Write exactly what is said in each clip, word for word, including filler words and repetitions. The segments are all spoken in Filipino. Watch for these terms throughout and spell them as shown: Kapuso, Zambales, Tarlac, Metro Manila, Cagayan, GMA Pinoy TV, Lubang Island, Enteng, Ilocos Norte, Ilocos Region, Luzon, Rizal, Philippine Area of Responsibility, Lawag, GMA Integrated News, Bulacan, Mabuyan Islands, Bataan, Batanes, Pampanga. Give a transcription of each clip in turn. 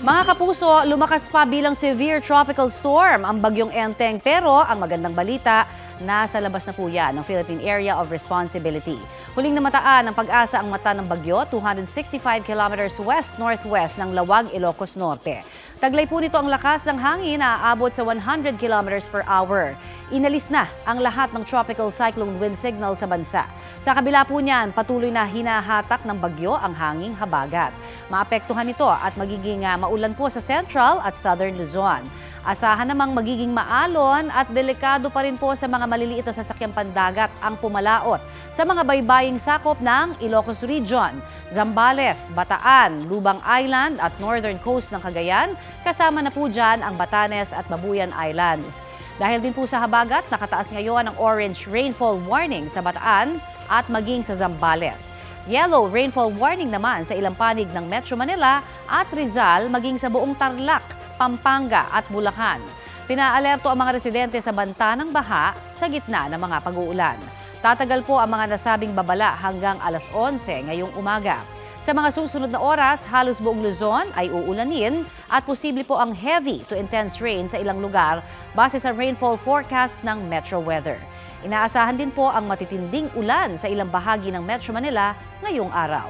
Mga kapuso, lumakas pa bilang severe tropical storm ang bagyong Enteng, pero ang magandang balita, nasa labas na po yan ng Philippine Area of Responsibility. Huling namataan ng pag-asa ang mata ng bagyo, two hundred sixty-five kilometers west-northwest ng Lawag, Ilocos Norte. Taglay po nito ang lakas ng hangin na aabot sa one hundred kilometers per hour. Inalis na ang lahat ng tropical cyclone wind signal sa bansa. Sa kabila po niyan, patuloy na hinahatak ng bagyo ang hanging habagat. Maapektuhan nito at magiging maulan po sa Central at Southern Luzon. Asahan namang magiging maalon at delikado pa rin po sa mga maliliit na sasakyang pandagat ang pumalaot sa mga baybaying sakop ng Ilocos Region, Zambales, Bataan, Lubang Island at Northern Coast ng Cagayan, kasama na po dyan ang Batanes at Mabuyan Islands. Dahil din po sa habagat, nakataas ngayon ang orange rainfall warning sa Bataan at maging sa Zambales. Yellow rainfall warning naman sa ilang panig ng Metro Manila at Rizal maging sa buong Tarlac, Pampanga at Bulacan. Pinaalerto ang mga residente sa banta ng baha sa gitna ng mga pag-uulan. Tatagal po ang mga nasabing babala hanggang alas onse ngayong umaga. Sa mga susunod na oras, halos buong Luzon ay uulanin at posible po ang heavy to intense rain sa ilang lugar base sa rainfall forecast ng Metro Weather. Inaasahan din po ang matitinding ulan sa ilang bahagi ng Metro Manila ngayong araw.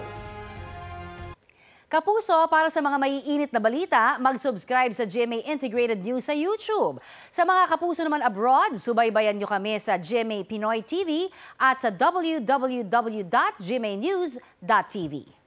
Kapuso, para sa mga maiinit na balita, mag-subscribe sa G M A Integrated News sa YouTube. Sa mga kapuso naman abroad, subaybayan nyo kami sa G M A Pinoy T V at sa w w w dot g m a news dot t v.